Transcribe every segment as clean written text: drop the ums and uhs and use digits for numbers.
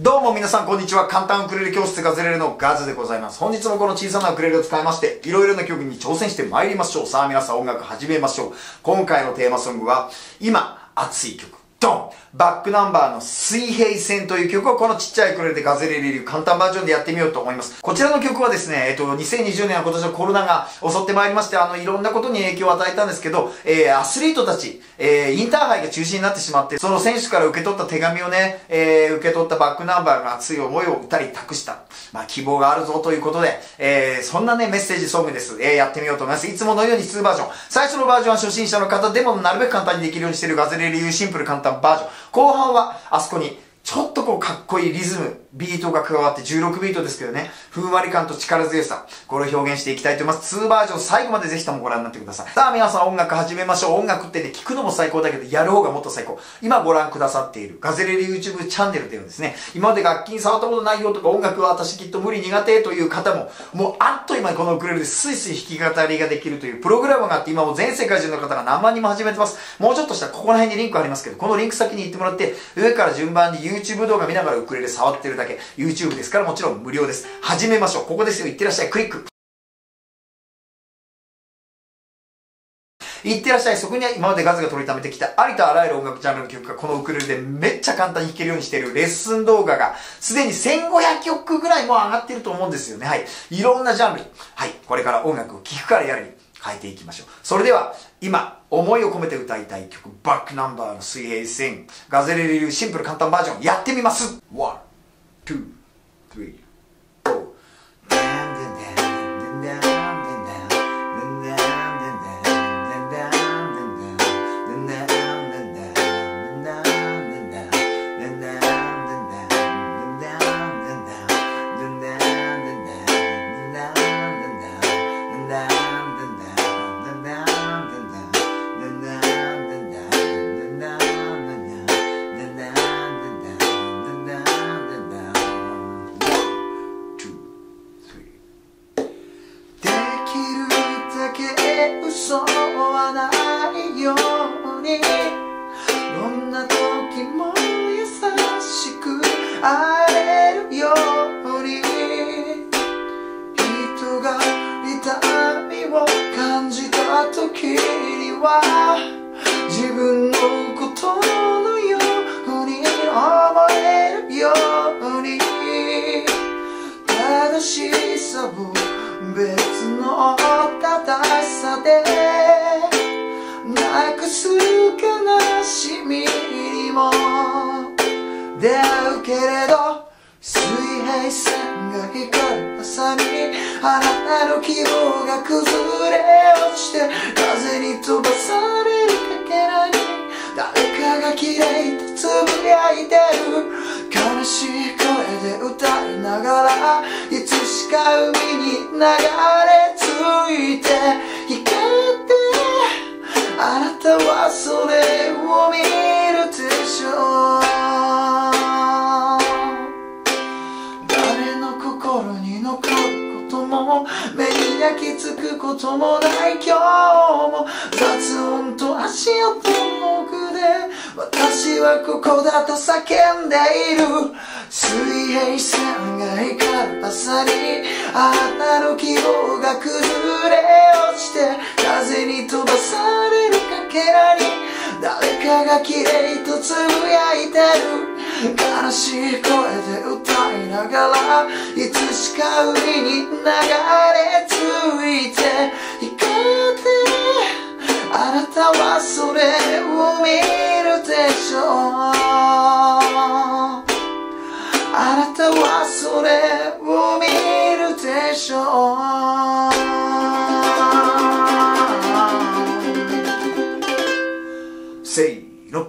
どうも皆さんこんにちは。簡単ウクレレ教室ガズレレのガズでございます。本日もこの小さなウクレレを使いまして、いろいろな曲に挑戦してまいりましょう。さあ皆さん音楽始めましょう。今回のテーマソングは、今、熱い曲、ドン!バックナンバーの水平線という曲をこのちっちゃいウクレレでガズレレ流簡単バージョンでやってみようと思います。こちらの曲はですね、2020年は今年のコロナが襲ってまいりまして、いろんなことに影響を与えたんですけど、アスリートたち、インターハイが中止になってしまって、その選手から受け取った手紙をね、受け取ったバックナンバーの熱い思いを歌に託した。まあ、希望があるぞということで、そんなね、メッセージソングです。やってみようと思います。いつものように2バージョン。最初のバージョンは初心者の方でもなるべく簡単にできるようにしているガズレレ流シンプル簡単バージョン。後半は、あそこに、ちょっとこうかっこいいリズム、ビートが加わって16ビートですけどね、ふんわり感と力強さ、これを表現していきたいと思います。2バージョン最後までぜひともご覧になってください。さあ皆さん音楽始めましょう。音楽ってね、聞くのも最高だけど、やる方がもっと最高。今ご覧くださっている、ガズレレ YouTube チャンネルではですね、今まで楽器に触ったことないよとか、音楽は私きっと無理苦手という方も、もうあっという間にこのウクレレでスイスイ弾き語りができるというプログラムがあって、今もう全世界中の方が何万人も始めてます。もうちょっとしたらここら辺にリンクありますけど、このリンク先に行ってもらって、上から順番にYouTube 動画見ながらウクレレ触ってるだけ。YouTube ですからもちろん無料です。始めましょう。ここですよ。いってらっしゃい。クリック。いってらっしゃい。そこには今までガズが取りためてきたありとあらゆる音楽ジャンルの曲がこのウクレレでめっちゃ簡単に弾けるようにしているレッスン動画がすでに1500曲ぐらいもう上がってると思うんですよね。はい。いろんなジャンル。はい。これから音楽を聴くからやるに変えていきましょう。それでは今、思いを込めて歌いたい曲、バックナンバーの水平線、ガズレレ流シンプル簡単バージョン、やってみます。1、2、3、4。嘘はないようにどんな時も優しく会えるように人が痛みを感じた時には自分のことのように思えるように正しさを別の正しさでなくす悲しみにも出会うけれど水平線が光る朝にあなたの希望が崩れ落ちて風に飛ばされるかけらに誰かが綺麗とつぶやいてる悲しい声で歌いながらいつしか海に流れ着いて光ってあなたはそれを見るでしょう誰の心に残ることも目に焼き付くこともない今日も雑音と足音の奥で私はここだと叫んでいる水平線が光る朝にあなたの希望が崩れ落ちて風に飛ばされるかけらに誰かが綺麗とつぶやいてる悲しい声で歌いながらいつしか海に流れ着いて光ってあなたはそれを見るでしょうあなたはそれを見るでしょうせーの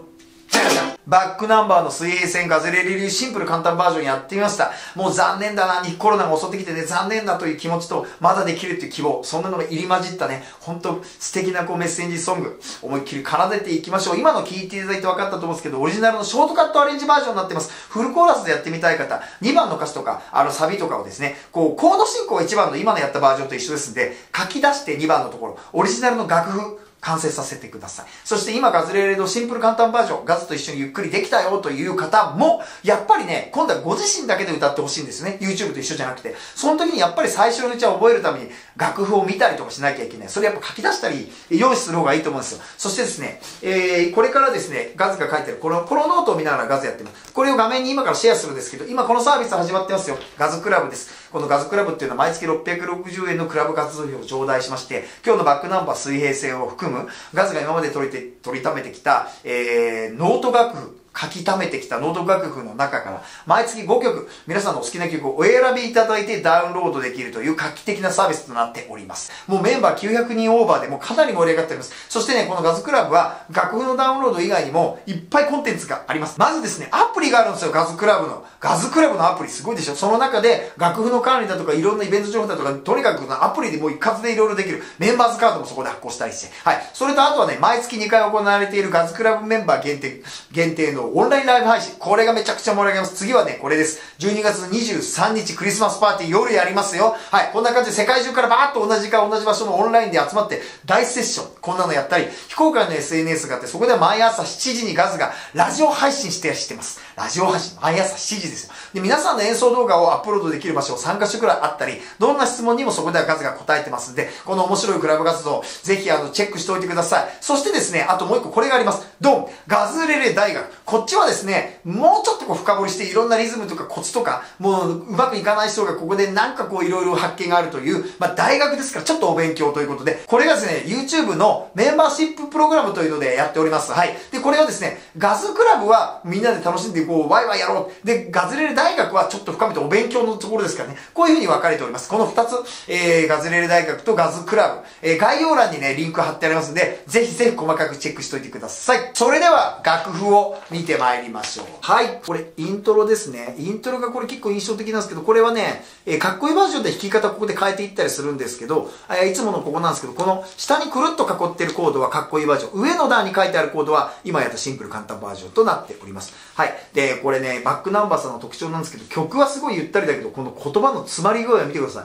じゃじゃんバックナンバーの水平線ガズレレ流シンプル簡単バージョンやってみました。もう残念だな、コロナが襲ってきてね、残念だという気持ちと、まだできるっていう希望、そんなのが入り混じったね、ほんと素敵なこうメッセージソング、思いっきり奏でていきましょう。今の聴いていただいて分かったと思うんですけど、オリジナルのショートカットアレンジバージョンになってます。フルコーラスでやってみたい方、2番の歌詞とか、サビとかをですね、こう、コード進行が1番の今のやったバージョンと一緒ですんで、書き出して2番のところ、オリジナルの楽譜、完成させてください。そして今ガズレレのシンプル簡単バージョン、ガズと一緒にゆっくりできたよという方も、やっぱりね、今度はご自身だけで歌ってほしいんですね。YouTube と一緒じゃなくて。その時にやっぱり最初のうちは覚えるために楽譜を見たりとかしなきゃいけない。それやっぱ書き出したり、用意する方がいいと思うんですよ。そしてですね、これからですね、ガズが書いてる、このノートを見ながらガズやってます。これを画面に今からシェアするんですけど、今このサービス始まってますよ。ガズクラブです。このガズクラブっていうのは毎月660円のクラブ活動費を頂戴しまして、今日のバックナンバー水平線を含むガズが今まで取りためてきた、ノート楽譜、書き溜めてきたノート楽譜の中から、毎月5曲、皆さんのお好きな曲をお選びいただいてダウンロードできるという画期的なサービスとなっております。もうメンバー900人オーバーでもうかなり盛り上がっております。そしてね、このガズクラブは楽譜のダウンロード以外にもいっぱいコンテンツがあります。まずですね、アプリがあるんですよ、ガズクラブの。ガズクラブのアプリすごいでしょ。その中で楽譜の管理だとかいろんなイベント情報だとか、とにかくアプリでもう一括でいろいろできる。メンバーズカードもそこで発行したりして。はい。それとあとはね、毎月2回行われているガズクラブメンバー限定のオンラインライブ配信。これがめちゃくちゃ盛り上げます。次はね、これです。12月23日クリスマスパーティー夜やりますよ。はい。こんな感じで世界中からバーッと同じ時間、同じ場所のオンラインで集まって大セッション。こんなのやったり、非公開の SNS があって、そこで毎朝7時にガズがラジオ配信してます。ラジオ配信、毎朝7時ですよ。で、皆さんの演奏動画をアップロードできる場所を3カ所くらいあったり、どんな質問にもそこではガズが答えてますんで、この面白いクラブ活動、ぜひチェックしておいてください。そしてですね、あともう一個これがあります。ドンガズレレ大学。こっちはですね、もうちょっと深掘りしていろんなリズムとかコツとか、もううまくいかない人がここでなんかいろいろ発見があるという、まあ大学ですからちょっとお勉強ということで、これがですね、YouTube のメンバーシッププログラムというのでやっております。はい。で、これはですね、ガズクラブはみんなで楽しんでこう、ワイワイやろう。で、ガズレレ大学はちょっと深めてお勉強のところですからね、こういうふうに分かれております。この2つ、ガズレレ大学とガズクラブ、概要欄にね、リンク貼ってありますんで、ぜひぜひ細かくチェックしておいてください。それでは、楽譜を見てまいりましょう。はい。これ、イントロですね。イントロがこれ結構印象的なんですけど、これはね、かっこいいバージョンで弾き方ここで変えていったりするんですけど、いつものここなんですけど、この下にくるっと囲ってるコードはかっこいいバージョン。上の段に書いてあるコードは、今やったシンプル簡単バージョンとなっております。はい。で、これね、バックナンバーさんの特徴なんですけど、曲はすごいゆったりだけど、この言葉の詰まり具合を見てください。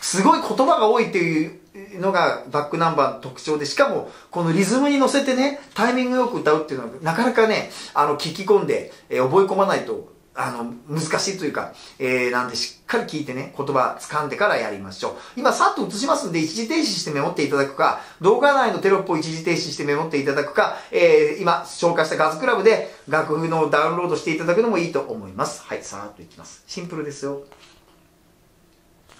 すごい言葉が多いっていうのがバックナンバーの特徴で、しかもこのリズムに乗せてね、タイミングよく歌うっていうのはなかなかね、聞き込んで、覚え込まないと、難しいというか、なんでしっかり聞いてね、言葉掴んでからやりましょう。今、さっと映しますんで、一時停止してメモっていただくか、動画内のテロップを一時停止してメモっていただくか、今、紹介したガズクラブで楽譜のダウンロードしていただくのもいいと思います。はい、さーっといきます。シンプルですよ。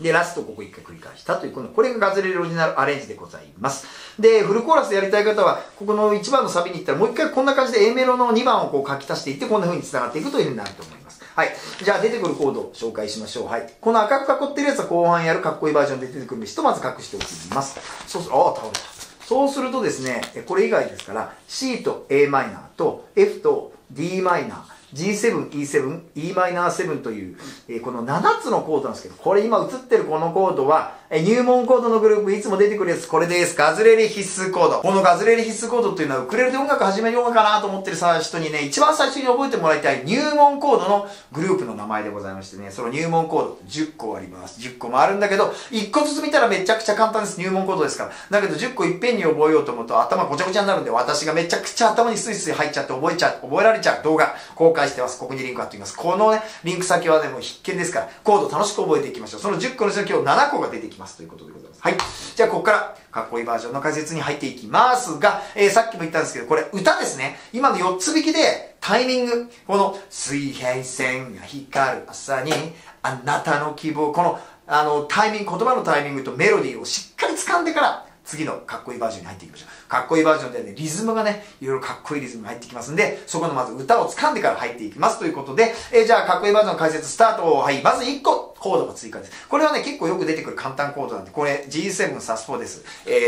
で、ラストここ一回繰り返したという、これがガズレレオリジナルアレンジでございます。で、フルコーラスやりたい方は、ここの1番のサビに行ったら、もう一回こんな感じで A メロの2番をこう書き足していって、こんな風に繋がっていくという風になると思います。はい。じゃあ出てくるコードを紹介しましょう。はい。この赤く囲ってるやつは後半やるかっこいいバージョンで出てくるんで、ひとまず隠しておきます。そうすると、ああ、倒れた。そうするとですね、これ以外ですから、C と Am と F と Dm、G7、E7、Em7 という、この7つのコードなんですけど、これ今映ってるこのコードは、入門コードのグループ、いつも出てくるやつ、これです。ガズレレ必須コード。このガズレレ必須コードっていうのは、ウクレレで音楽始めようかなと思ってる人にね、一番最初に覚えてもらいたい入門コードのグループの名前でございましてね、その入門コード、10個あります。10個もあるんだけど、1個ずつ見たらめちゃくちゃ簡単です。入門コードですから。だけど10個いっぺんに覚えようと思うと、頭ごちゃごちゃになるんで、私がめちゃくちゃ頭にスイスイ入っちゃって覚えられちゃう動画、してます。ここにリンク貼っておきます。このね、リンク先はね、もう必見ですから、コード楽しく覚えていきましょう。その10個のうちの今日7個が出てきますということでございます。はい。じゃあ、ここから、かっこいいバージョンの解説に入っていきますが、さっきも言ったんですけど、これ、歌ですね。今の4つ弾きで、タイミング、この、水平線が光る朝に、あなたの希望、この、タイミング、言葉のタイミングとメロディーをしっかり掴んでから、次のかっこいいバージョンに入っていきましょう。かっこいいバージョンでね、リズムがね、いろいろかっこいいリズムが入ってきますんで、そこのまず歌を掴んでから入っていきますということで、じゃあかっこいいバージョンの解説スタート。はい、まず1個コードが追加です。これはね、結構よく出てくる簡単コードなんで、これ G7SUS4 です。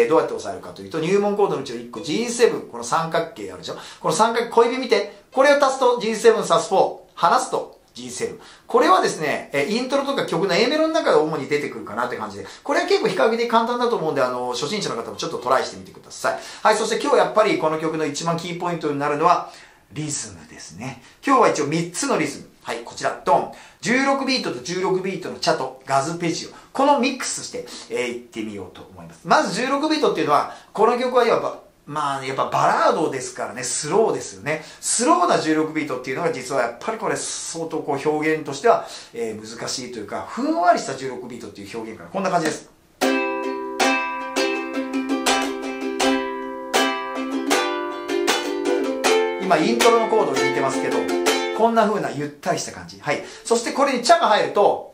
どうやって押さえるかというと、入門コードのうちの1個 G7、この三角形あるでしょ。この三角形、小指見て、これを足すと G7SUS4、離すとG7。これはですね、イントロとか曲の A メロの中で主に出てくるかなって感じで、これは結構比較的簡単だと思うんで、初心者の方もちょっとトライしてみてください。はい、そして今日やっぱりこの曲の一番キーポイントになるのは、リズムですね。今日は一応3つのリズム。はい、こちら、ドン。16ビートと16ビートのチャとガズペジオ。このミックスして、いってみようと思います。まず16ビートっていうのは、この曲は要は、まあやっぱバラードですからね、スローですよね。スローな16ビートっていうのが実はやっぱりこれ相当こう表現としては難しいというか、ふんわりした16ビートっていう表現からこんな感じです。今イントロのコードを弾いてますけど、こんな風なゆったりした感じ。はい。そしてこれにチャが入ると、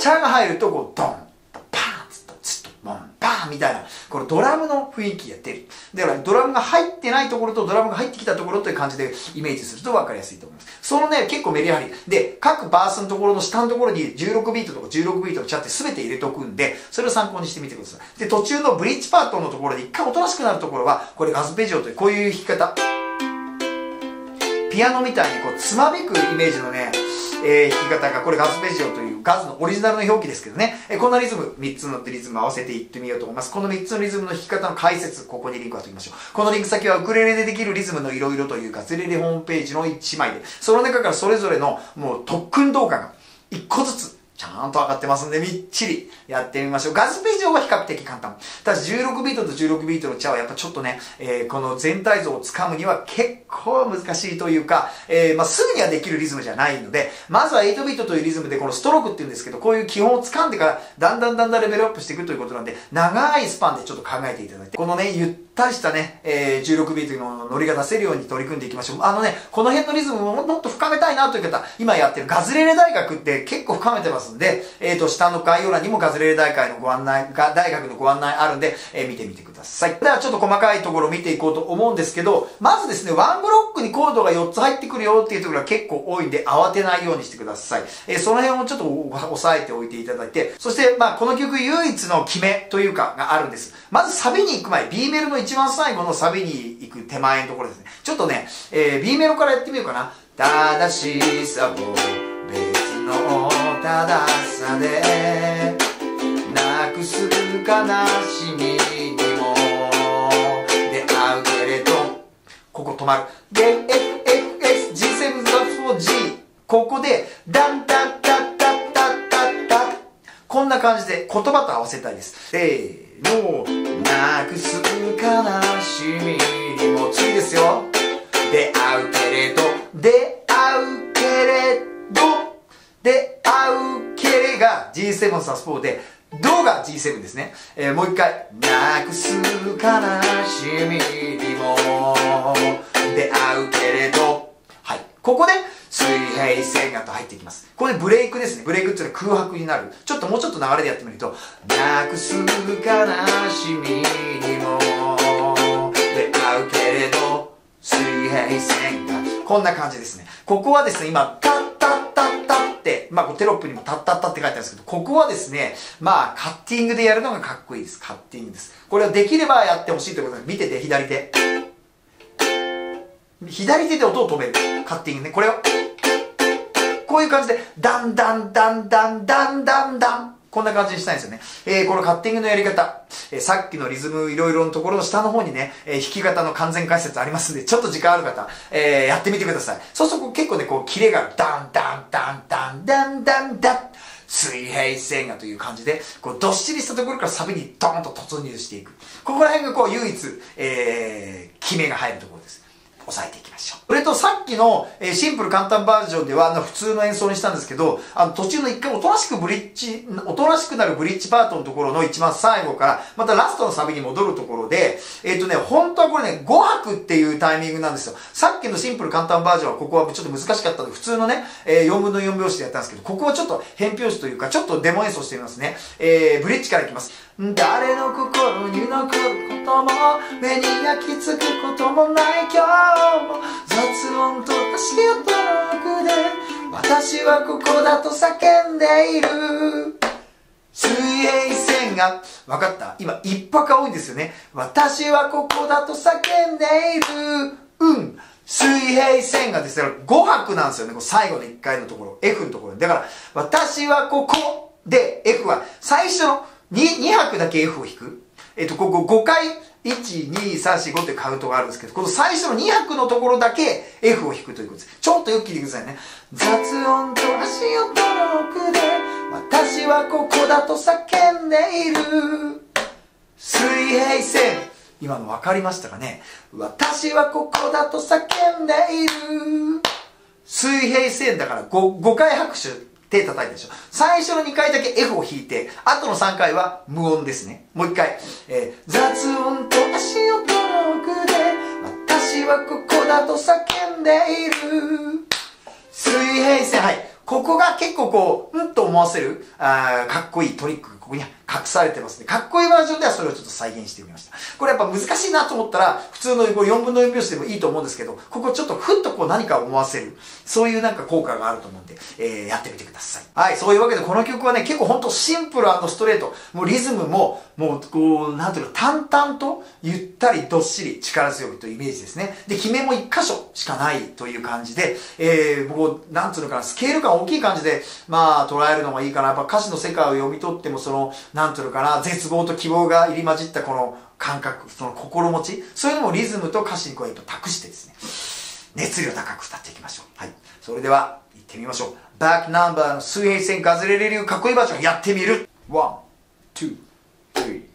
チャが入るとこうドンとパンツとツとボンパンみたいな、これドラムの雰囲気が出る。だからドラムが入ってないところとドラムが入ってきたところという感じでイメージすると分かりやすいと思います。そのね、結構メリハリで各バースのところの下のところに16ビートとか16ビートのチャって全て入れておくんで、それを参考にしてみてください。で、途中のブリッジパートのところで一回おとなしくなるところは、これアスペジオというこういう弾き方、ピアノみたいにこうつまびくイメージのね、弾き方が、これガズペジオというガズのオリジナルの表記ですけどね、こんなリズム、3つのリズム合わせていってみようと思います。この3つのリズムの弾き方の解説、ここにリンク貼っておきましょう。このリンク先はウクレレでできるリズムのいろいろというガズレレホームページの1枚で、その中からそれぞれのもう特訓動画が1個ずつちゃんと上がってますんで、みっちりやってみましょう。ガズペジオは比較的簡単。ただ16ビートと16ビートのチャはやっぱちょっとね、この全体像をつかむには結構難しいというか、すぐにはできるリズムじゃないので、まずは8ビートというリズムでこのストロークっていうんですけど、こういう基本をつかんでから、だんだんレベルアップしていくということなんで、長いスパンでちょっと考えていただいて、このね、ゆったりしたね、16ビートのノリが出せるように取り組んでいきましょう。この辺のリズムをもっと深めたいなという方、今やってるガズレレ大学って結構深めてます。で、下の概要欄にもガズレレ大学のご案内あるんで、見てみてください。ではちょっと細かいところを見ていこうと思うんですけど、まずですね、ワンブロックにコードが4つ入ってくるよっていうところが結構多いんで、慌てないようにしてください。その辺をちょっと押さえておいていただいて、そして、この曲唯一の決めというかがあるんです。まずサビに行く前、B メロの一番最後のサビに行く手前のところですね。ちょっとね、B メロからやってみようかな。正しさを別の正さでなくす悲しみにも出会うけれど、ここ止まる。で、G7SUS4G ここでダンダンダンダンダンダンダン、こんな感じで言葉と合わせたいです。せーの、なくす悲しみにも、次ですよ。出会うけれど、出会うけれど、で会うけれが G7SUS4 で、ドが G7 ですね。もう一回。なくす悲しみにも出会うけれど。はい。ここで水平線がと入っていきます。これブレイクですね。ブレイクっていうのは空白になる。もうちょっと流れでやってみると、なくす悲しみにも出会うけれど、水平線が。こんな感じですね。ここはですね、今、タッタッタッタッって、テロップにもタッタッタって書いてあるんですけど、ここはですね、カッティングでやるのがかっこいいです。カッティングです。これをできればやってほしいということで、見てて、左手。左手で音を止める。カッティングね。これを、こういう感じで、ダンダンダンダンダンダンダン。こんな感じにしたいんですよね。このカッティングのやり方、さっきのリズムいろいろのところの下の方にね、弾き方の完全解説ありますんで、ちょっと時間ある方、やってみてください。そうすると結構ね、こう、キレが、ダンダンダンダンダンダンダン、水平線がという感じで、こう、どっしりしたところからサビにドーンと突入していく。ここら辺がこう、唯一、決めが入るところです。押さえていきましょう。それとさっきのシンプル簡単バージョンでは普通の演奏にしたんですけど、途中の一回おとなしくなるブリッジパートのところの一番最後から、またラストのサビに戻るところで、本当はこれね、5拍っていうタイミングなんですよ。さっきのシンプル簡単バージョンはここはちょっと難しかったので、普通のね、4分の4拍子でやったんですけど、ここはちょっと変拍子というか、ちょっとデモ演奏してみますね。ブリッジからいきます。誰の心に残ることも、目に焼き付くこともない今日、雑音と足音の奥で私はここだと叫んでいる。水平線が、分かった？今一拍が多いんですよね。私はここだと叫んでいる。うん。水平線がですね、5拍なんですよね。最後の1回のところ。F のところ。だから、私はここで F は最初の 2拍だけ F を弾く。ここ5回。1,2,3,4,5 っていうカウントがあるんですけど、この最初の2拍のところだけ F を弾くということです。ちょっとよく聞いてくださいね。雑音と足音の奥で私はここだと叫んでいる。水平線、今の分かりましたかね。私はここだと叫んでいる。水平線だから 5回拍手手叩いたでしょ。最初の2回だけ F を弾いて、あとの3回は無音ですね。もう1回、雑音と足音の奥で私はここだと叫んでいる。水平線、はい、ここが結構こう、うんと思わせる、かっこいいトリックがここに隠されてますね。かっこいいバージョンではそれをちょっと再現してみました。これやっぱ難しいなと思ったら、普通の4分の4拍子でもいいと思うんですけど、ここちょっとふっとこう何か思わせる、そういうなんか効果があると思うんで、やってみてください。はい、そういうわけでこの曲はね、結構ほんとシンプル&ストレート。もうリズムも、もうこう、なんていうか、淡々と、ゆったりどっしり、力強いというイメージですね。で、決めも1箇所しかないという感じで、もう、なんていうのかな、スケール感大きい感じで、まあ、捉えるのがいいかな。やっぱ歌詞の世界を読み取っても、その、なんていうのかな、絶望と希望が入り混じったこの感覚、その心持ち、そういうのもリズムと歌詞にこうやっぱ託してですね、熱量高く歌っていきましょう。はい。それでは、行ってみましょう。バックナンバーの水平線ガズレレ流かっこいいバージョンやってみる。ワン、ツー、スリー。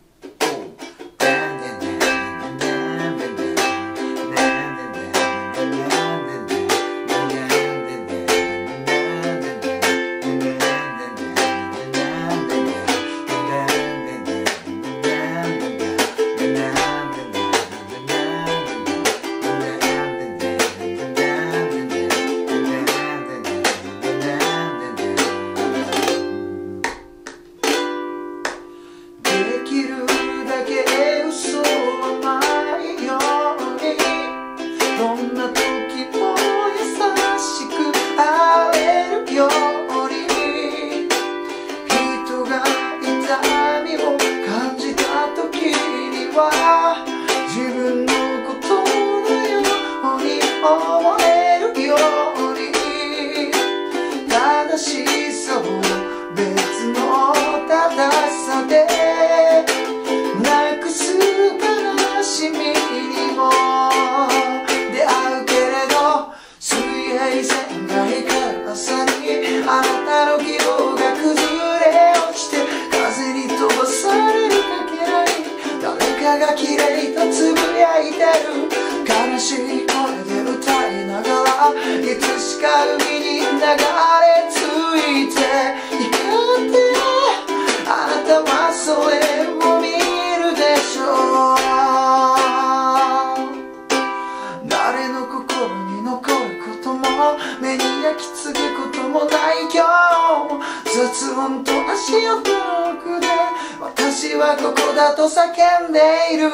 私はここだと叫んでいる。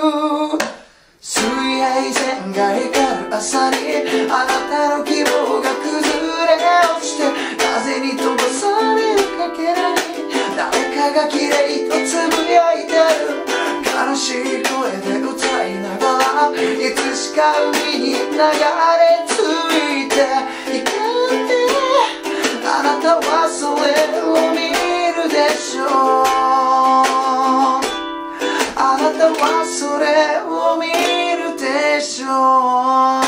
水平線が光る朝にあなたの希望が崩れ落ちて風に飛ばされるかけらに誰かが綺麗とつぶやいてる。悲しい声で歌いながらいつしか海に流れ着いていくってあなたはそれを見るでしょう。あなたはそれを見るでしょ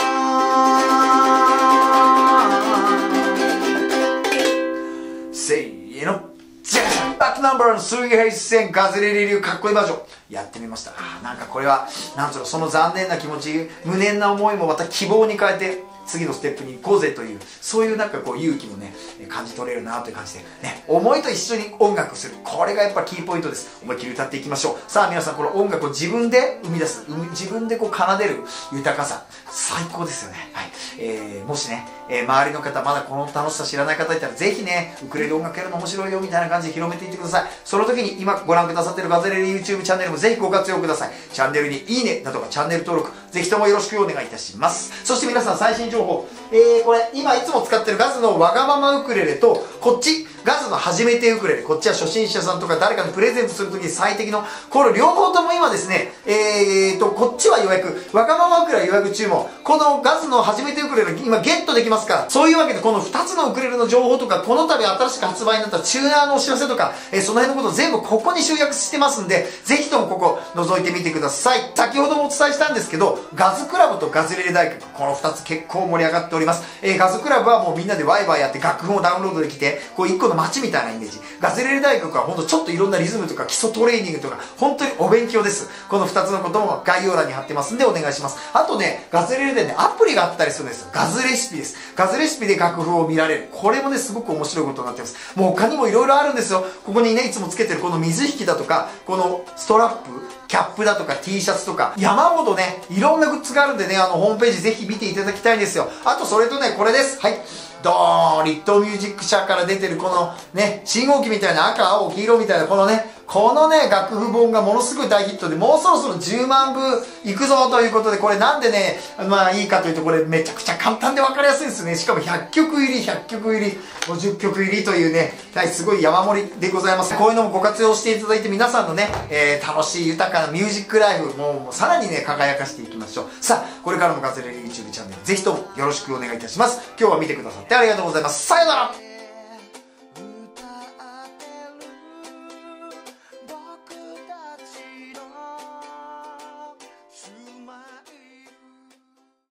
う。せーの、じゃん。バックナンバーの水平線ガズレレ流かっこいいバージョンやってみました。なんかこれはなんとかその残念な気持ち、無念な思いもまた希望に変えて次のステップに行こうぜという、そういうなんかこう勇気もね、感じ取れるなという感じでね、思いと一緒に音楽する。これがやっぱキーポイントです。思いっきり歌っていきましょう。さあ皆さん、この音楽を自分で生み出す、自分でこう奏でる豊かさ、最高ですよね。はい。もしね、周りの方、まだこの楽しさ知らない方いたら、ぜひね、ウクレレ音楽やるの面白いよみたいな感じで広めていってください。その時に今ご覧くださっているガズレレ YouTube チャンネルもぜひご活用ください。チャンネルにいいねなどがチャンネル登録、ぜひともよろしくお願いいたします。そして皆さん、最新情報、これ今いつも使ってるガズのわがままウクレレと、こっちガズの初めてウクレレ、こっちは初心者さんとか誰かにプレゼントするときに最適の、この両方とも今ですね、こっちは予約、わがままウクレレ予約注文、このガズの初めてウクレレ今ゲットできますから。そういうわけでこの2つのウクレレの情報とか、この度新しく発売になったチューナーのお知らせとか、その辺のこと全部ここに集約してますんで、ぜひともここ覗いてみてください。先ほどもお伝えしたんですけど、ガズクラブとガズレレ大学、この2つ結構盛り上がっております。ガズクラブはもうみんなでワイワイやって楽譜をダウンロードできて、こう1個の街みたいなイメージ。ガズレール大学は本当ちょっといろんなリズムとか基礎トレーニングとか本当にお勉強です。この2つのことも概要欄に貼ってますんでお願いします。あとね、ガズレールでね、アプリがあったりするんです。ガズレシピです。ガズレシピで楽譜を見られる。これもね、すごく面白いことになってます。もう他にもいろいろあるんですよ。ここにね、いつもつけてるこの水引きだとか、このストラップ、キャップだとか T シャツとか山ほどね、いろんなグッズがあるんでね、ホームページぜひ見ていただきたいんですよ。あとそれとね、これです。はい、ドーン、リットミュージック社から出てるこのね、信号機みたいな赤、青、黄色みたいな、このね、楽譜本がものすごい大ヒットで、もうそろそろ10万部いくぞということで、これなんでね、まあいいかというと、これめちゃくちゃ簡単で分かりやすいですね。しかも100曲入り、50曲入りというね、すごい山盛りでございます。こういうのもご活用していただいて、皆さんのね、楽しい豊かなミュージックライフ、もうさらにね、輝かしていきましょう。さあ、これからもガズレール YouTube チャンネル、ぜひともよろしくお願いいたします。今日は見てくださってありがとうございます。さよなら。